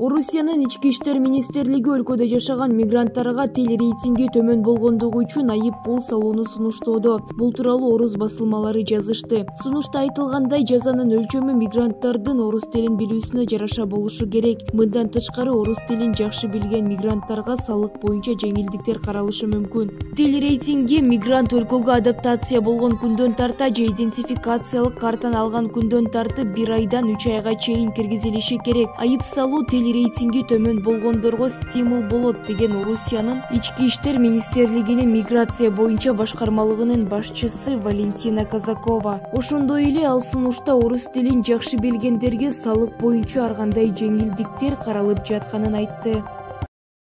Орусиянын ички иштер министрлиги өлкөдө жашаган мигранттарга тил рейтинги төмөн болгондугу үчүн айып пул салууну сунуштоодо. Бул тууралуу орус басылмалары жазышты. Сунушта айтылгандай, жазанын өлчөмү мигранттардын орус тилин билүүсүнө жараша болушу керек. Мындан тышкары орус тилин жакшы билген мигранттарга салык боюнча жеңилдиктер каралышы мүмкүн. Тил рейтинги мигрант өлкөгө адаптация болгон күндөн тарта же идентификациялык картаны алган күндөн тартып 1 айдан 3 айга чейин киргизилиши керек. Айып салуу тил рейтинги төмөн болгондорго стимул болот деген Орусиянын ички иштер министрлигинин миграция боюнча башкармалыгынын башчысы Валентина Казакова. Ошондой эле ал сунушта орус тилин жакшы билгендерге салык боюнча ар кандай жеңилдиктер каралып жатканын айтты.